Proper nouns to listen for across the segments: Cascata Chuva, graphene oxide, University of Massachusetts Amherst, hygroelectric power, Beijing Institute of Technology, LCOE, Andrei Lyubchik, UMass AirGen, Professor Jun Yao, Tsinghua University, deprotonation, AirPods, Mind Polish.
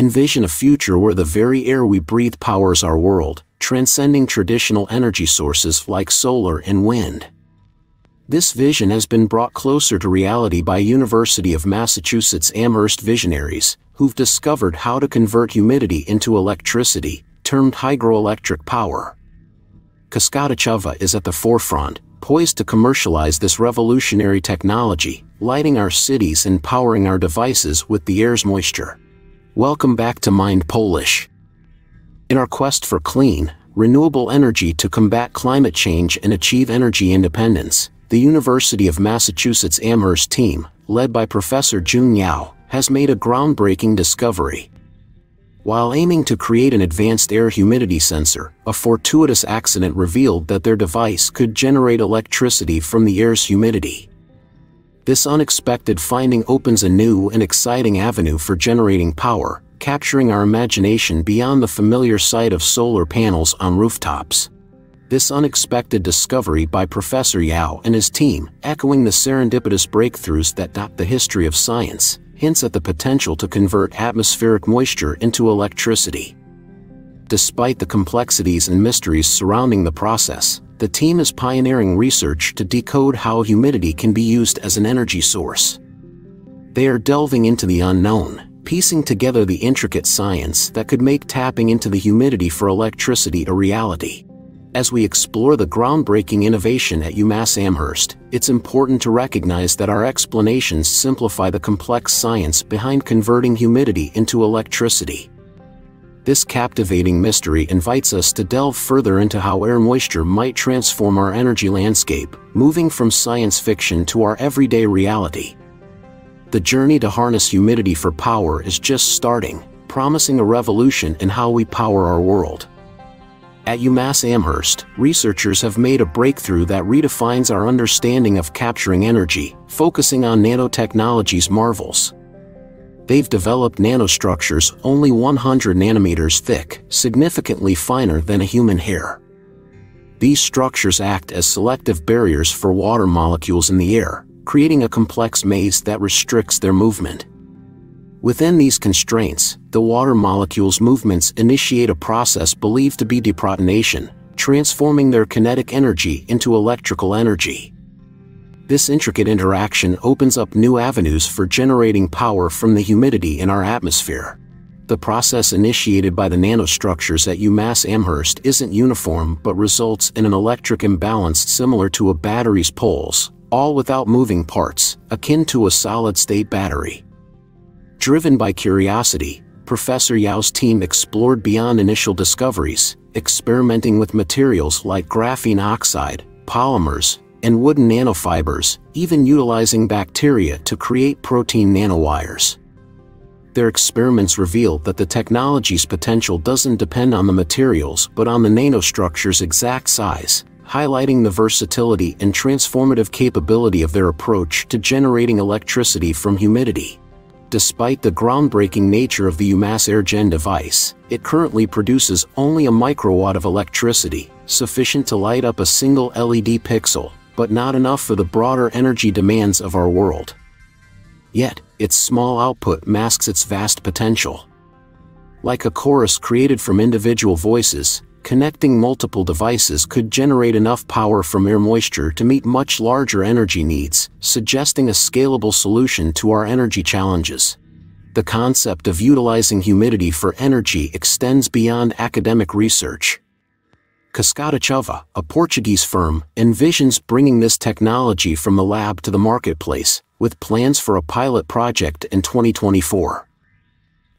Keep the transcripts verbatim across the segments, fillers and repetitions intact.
Envision a future where the very air we breathe powers our world, transcending traditional energy sources like solar and wind. This vision has been brought closer to reality by University of Massachusetts Amherst visionaries, who've discovered how to convert humidity into electricity, termed hygroelectric power. Cascata Chuva is at the forefront, poised to commercialize this revolutionary technology, lighting our cities and powering our devices with the air's moisture. Welcome back to Mind Polish. In our quest for clean, renewable energy to combat climate change and achieve energy independence, the University of Massachusetts Amherst team, led by Professor Jun Yao, has made a groundbreaking discovery. While aiming to create an advanced air humidity sensor, a fortuitous accident revealed that their device could generate electricity from the air's humidity. This unexpected finding opens a new and exciting avenue for generating power, capturing our imagination beyond the familiar sight of solar panels on rooftops. This unexpected discovery by Professor Yao and his team, echoing the serendipitous breakthroughs that dot the history of science, hints at the potential to convert atmospheric moisture into electricity. Despite the complexities and mysteries surrounding the process, the team is pioneering research to decode how humidity can be used as an energy source. They are delving into the unknown, piecing together the intricate science that could make tapping into the humidity for electricity a reality. As we explore the groundbreaking innovation at UMass Amherst, it's important to recognize that our explanations simplify the complex science behind converting humidity into electricity. This captivating mystery invites us to delve further into how air moisture might transform our energy landscape, moving from science fiction to our everyday reality. The journey to harness humidity for power is just starting, promising a revolution in how we power our world. At UMass Amherst, researchers have made a breakthrough that redefines our understanding of capturing energy, focusing on nanotechnology's marvels. They've developed nanostructures only one hundred nanometers thick, significantly finer than a human hair. These structures act as selective barriers for water molecules in the air, creating a complex maze that restricts their movement. Within these constraints, the water molecule's movements initiate a process believed to be deprotonation, transforming their kinetic energy into electrical energy. This intricate interaction opens up new avenues for generating power from the humidity in our atmosphere. The process initiated by the nanostructures at UMass Amherst isn't uniform but results in an electric imbalance similar to a battery's poles, all without moving parts, akin to a solid-state battery. Driven by curiosity, Professor Yao's team explored beyond initial discoveries, experimenting with materials like graphene oxide, polymers, and wooden nanofibers, even utilizing bacteria to create protein nanowires. Their experiments revealed that the technology's potential doesn't depend on the materials but on the nanostructure's exact size, highlighting the versatility and transformative capability of their approach to generating electricity from humidity. Despite the groundbreaking nature of the UMass AirGen device, it currently produces only a microwatt of electricity, sufficient to light up a single L E D pixel, but not enough for the broader energy demands of our world. Yet, its small output masks its vast potential. Like a chorus created from individual voices, connecting multiple devices could generate enough power from air moisture to meet much larger energy needs, suggesting a scalable solution to our energy challenges. The concept of utilizing humidity for energy extends beyond academic research. Cascata Chuva, a Portuguese firm, envisions bringing this technology from the lab to the marketplace, with plans for a pilot project in twenty twenty-four.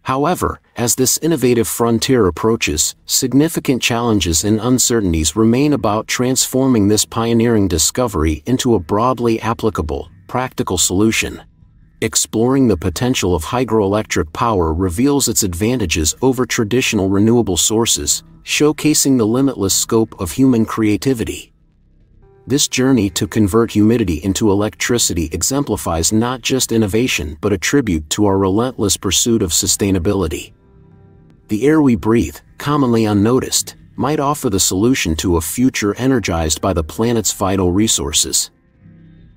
However, as this innovative frontier approaches, significant challenges and uncertainties remain about transforming this pioneering discovery into a broadly applicable, practical solution. Exploring the potential of hygroelectric power reveals its advantages over traditional renewable sources, showcasing the limitless scope of human creativity. This journey to convert humidity into electricity exemplifies not just innovation but a tribute to our relentless pursuit of sustainability. The air we breathe, commonly unnoticed, might offer the solution to a future energized by the planet's vital resources.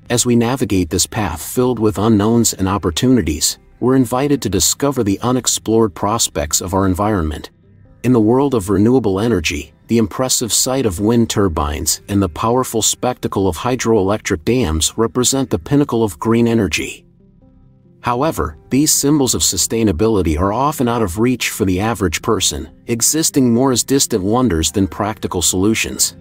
As we navigate this path filled with unknowns and opportunities, we're invited to discover the unexplored prospects of our environment. In the world of renewable energy, the impressive sight of wind turbines and the powerful spectacle of hydroelectric dams represent the pinnacle of green energy. However, these symbols of sustainability are often out of reach for the average person, existing more as distant wonders than practical solutions.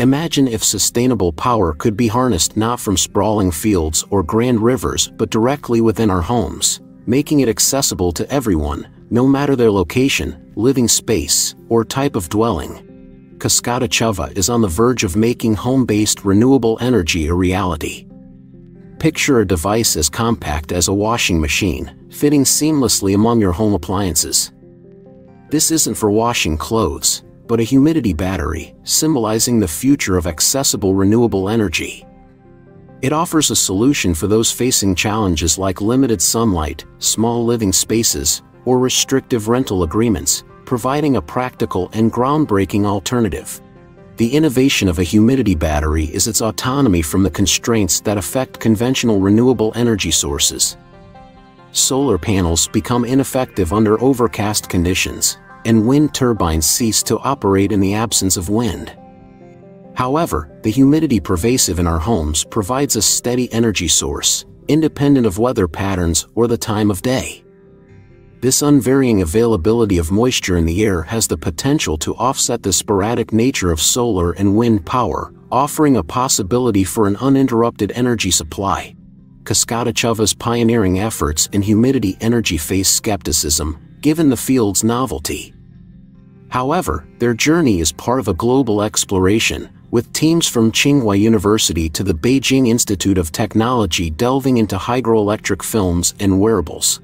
Imagine if sustainable power could be harnessed not from sprawling fields or grand rivers but directly within our homes, making it accessible to everyone, no matter their location, living space, or type of dwelling. Cascata Chuva is on the verge of making home-based renewable energy a reality. Picture a device as compact as a washing machine, fitting seamlessly among your home appliances. This isn't for washing clothes, but a humidity battery, symbolizing the future of accessible renewable energy. It offers a solution for those facing challenges like limited sunlight, small living spaces, or restrictive rental agreements, providing a practical and groundbreaking alternative. The innovation of a humidity battery is its autonomy from the constraints that affect conventional renewable energy sources. Solar panels become ineffective under overcast conditions, and wind turbines cease to operate in the absence of wind. However, the humidity pervasive in our homes provides a steady energy source, independent of weather patterns or the time of day. This unvarying availability of moisture in the air has the potential to offset the sporadic nature of solar and wind power, offering a possibility for an uninterrupted energy supply. Cascata Chuva's pioneering efforts in humidity energy face skepticism, given the field's novelty. However, their journey is part of a global exploration, with teams from Tsinghua University to the Beijing Institute of Technology delving into hygroelectric films and wearables.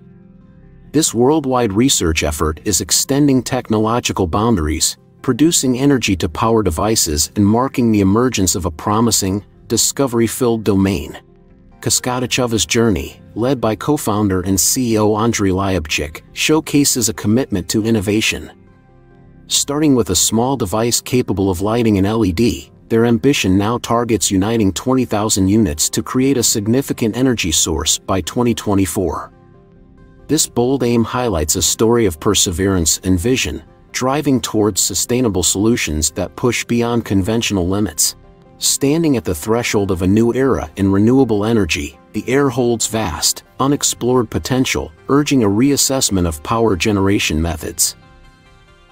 This worldwide research effort is extending technological boundaries, producing energy to power devices and marking the emergence of a promising, discovery-filled domain. Cascata Chuva's journey, led by co-founder and C E O Andrei Lyubchik, showcases a commitment to innovation. Starting with a small device capable of lighting an L E D, their ambition now targets uniting twenty thousand units to create a significant energy source by twenty twenty-four. This bold aim highlights a story of perseverance and vision, driving towards sustainable solutions that push beyond conventional limits. Standing at the threshold of a new era in renewable energy, the air holds vast, unexplored potential, urging a reassessment of power generation methods.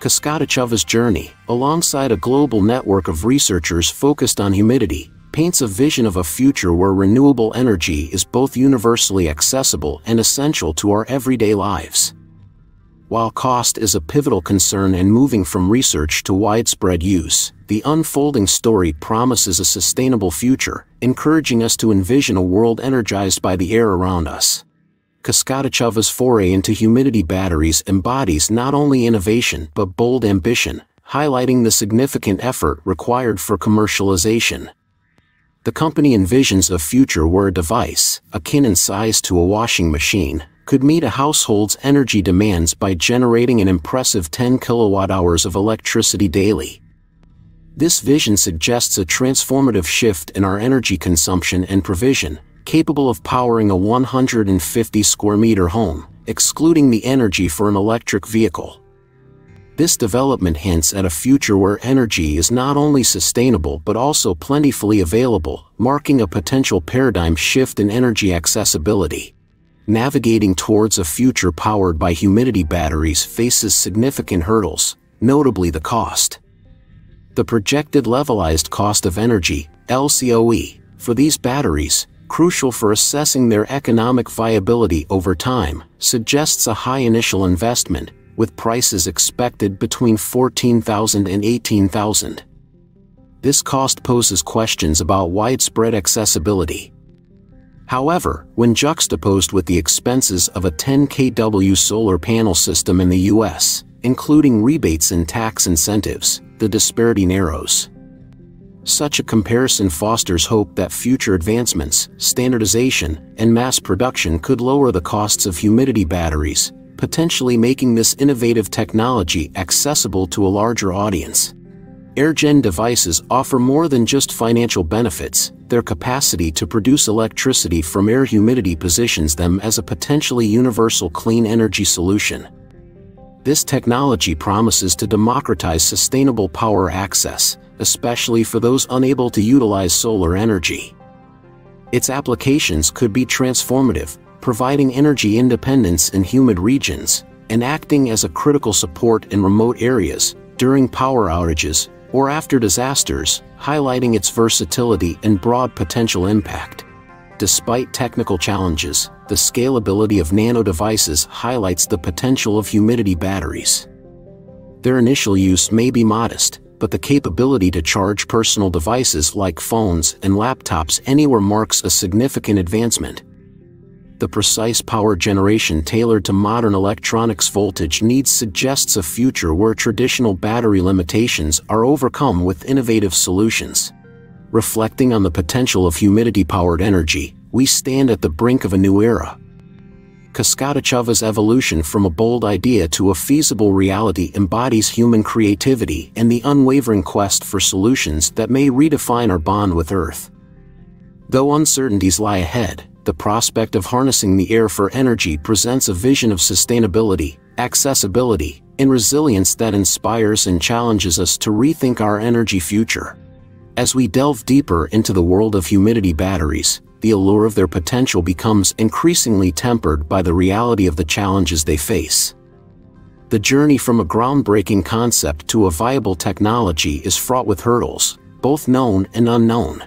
Cascata Chuva's journey, alongside a global network of researchers focused on humidity, paints a vision of a future where renewable energy is both universally accessible and essential to our everyday lives. While cost is a pivotal concern and moving from research to widespread use, the unfolding story promises a sustainable future, encouraging us to envision a world energized by the air around us. Cascata Chuva's foray into humidity batteries embodies not only innovation but bold ambition, highlighting the significant effort required for commercialization. The company envisions a future where a device, akin in size to a washing machine, could meet a household's energy demands by generating an impressive ten kilowatt hours of electricity daily. This vision suggests a transformative shift in our energy consumption and provision, capable of powering a one hundred fifty square meter home, excluding the energy for an electric vehicle. This development hints at a future where energy is not only sustainable but also plentifully available, marking a potential paradigm shift in energy accessibility. Navigating towards a future powered by humidity batteries faces significant hurdles, notably the cost. The projected levelized cost of energy, L C O E, for these batteries, crucial for assessing their economic viability over time, suggests a high initial investment, with prices expected between fourteen thousand dollars and eighteen thousand dollars. This cost poses questions about widespread accessibility. However, when juxtaposed with the expenses of a ten kilowatt solar panel system in the U S, including rebates and tax incentives, the disparity narrows. Such a comparison fosters hope that future advancements, standardization, and mass production could lower the costs of humidity batteries, potentially making this innovative technology accessible to a larger audience. AirGen devices offer more than just financial benefits. Their capacity to produce electricity from air humidity positions them as a potentially universal clean energy solution. This technology promises to democratize sustainable power access, especially for those unable to utilize solar energy. Its applications could be transformative, providing energy independence in humid regions, and acting as a critical support in remote areas, during power outages, or after disasters, highlighting its versatility and broad potential impact. Despite technical challenges, the scalability of nano devices highlights the potential of humidity batteries. Their initial use may be modest, but the capability to charge personal devices like phones and laptops anywhere marks a significant advancement. The precise power generation tailored to modern electronics voltage needs suggests a future where traditional battery limitations are overcome with innovative solutions. Reflecting on the potential of humidity-powered energy, we stand at the brink of a new era. Cascata Chuva's evolution from a bold idea to a feasible reality embodies human creativity and the unwavering quest for solutions that may redefine our bond with Earth. Though uncertainties lie ahead, the prospect of harnessing the air for energy presents a vision of sustainability, accessibility, and resilience that inspires and challenges us to rethink our energy future. As we delve deeper into the world of humidity batteries, the allure of their potential becomes increasingly tempered by the reality of the challenges they face. The journey from a groundbreaking concept to a viable technology is fraught with hurdles, both known and unknown.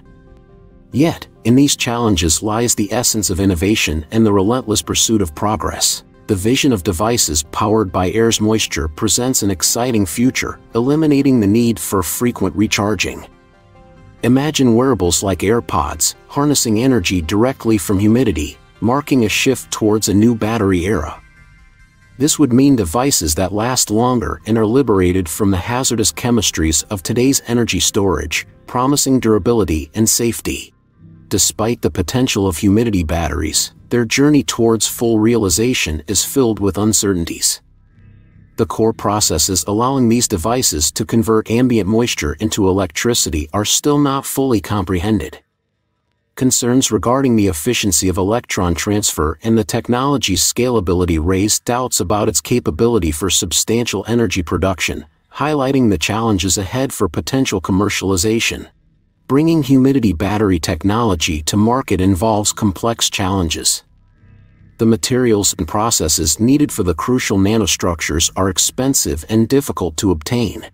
Yet, in these challenges lies the essence of innovation and the relentless pursuit of progress. The vision of devices powered by air's moisture presents an exciting future, eliminating the need for frequent recharging. Imagine wearables like AirPods, harnessing energy directly from humidity, marking a shift towards a new battery era. This would mean devices that last longer and are liberated from the hazardous chemistries of today's energy storage, promising durability and safety. Despite the potential of humidity batteries, their journey towards full realization is filled with uncertainties. The core processes allowing these devices to convert ambient moisture into electricity are still not fully comprehended. Concerns regarding the efficiency of electron transfer and the technology's scalability raise doubts about its capability for substantial energy production, highlighting the challenges ahead for potential commercialization. Bringing humidity battery technology to market involves complex challenges. The materials and processes needed for the crucial nanostructures are expensive and difficult to obtain.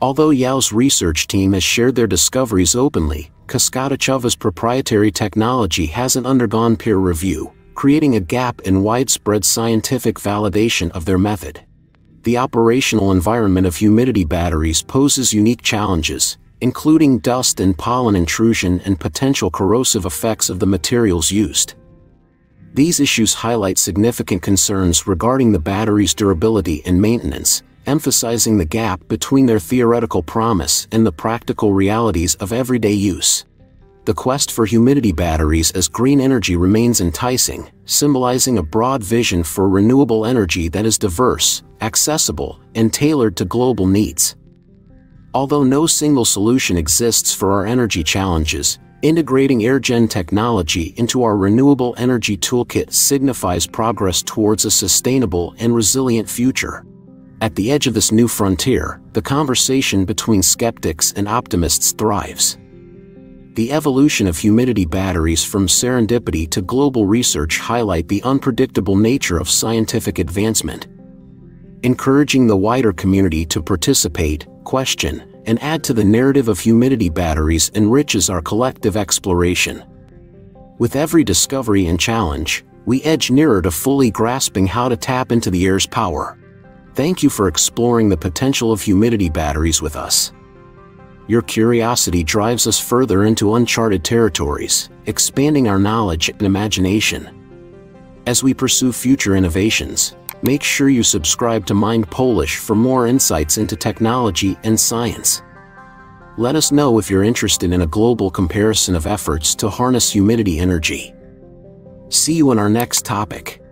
Although Yao's research team has shared their discoveries openly, Cascata Chuva's proprietary technology hasn't undergone peer review, creating a gap in widespread scientific validation of their method. The operational environment of humidity batteries poses unique challenges, including dust and pollen intrusion and potential corrosive effects of the materials used. These issues highlight significant concerns regarding the battery's durability and maintenance, emphasizing the gap between their theoretical promise and the practical realities of everyday use. The quest for humidity batteries as green energy remains enticing, symbolizing a broad vision for renewable energy that is diverse, accessible, and tailored to global needs. Although no single solution exists for our energy challenges, integrating AirGen technology into our renewable energy toolkit signifies progress towards a sustainable and resilient future. At the edge of this new frontier, the conversation between skeptics and optimists thrives. The evolution of humidity batteries from serendipity to global research highlight the unpredictable nature of scientific advancement. Encouraging the wider community to participate, question, and add to the narrative of humidity batteries enriches our collective exploration. With every discovery and challenge, we edge nearer to fully grasping how to tap into the air's power. Thank you for exploring the potential of humidity batteries with us. Your curiosity drives us further into uncharted territories, expanding our knowledge and imagination. As we pursue future innovations, make sure you subscribe to Mind Polish for more insights into technology and science. Let us know if you're interested in a global comparison of efforts to harness humidity energy. See you in our next topic.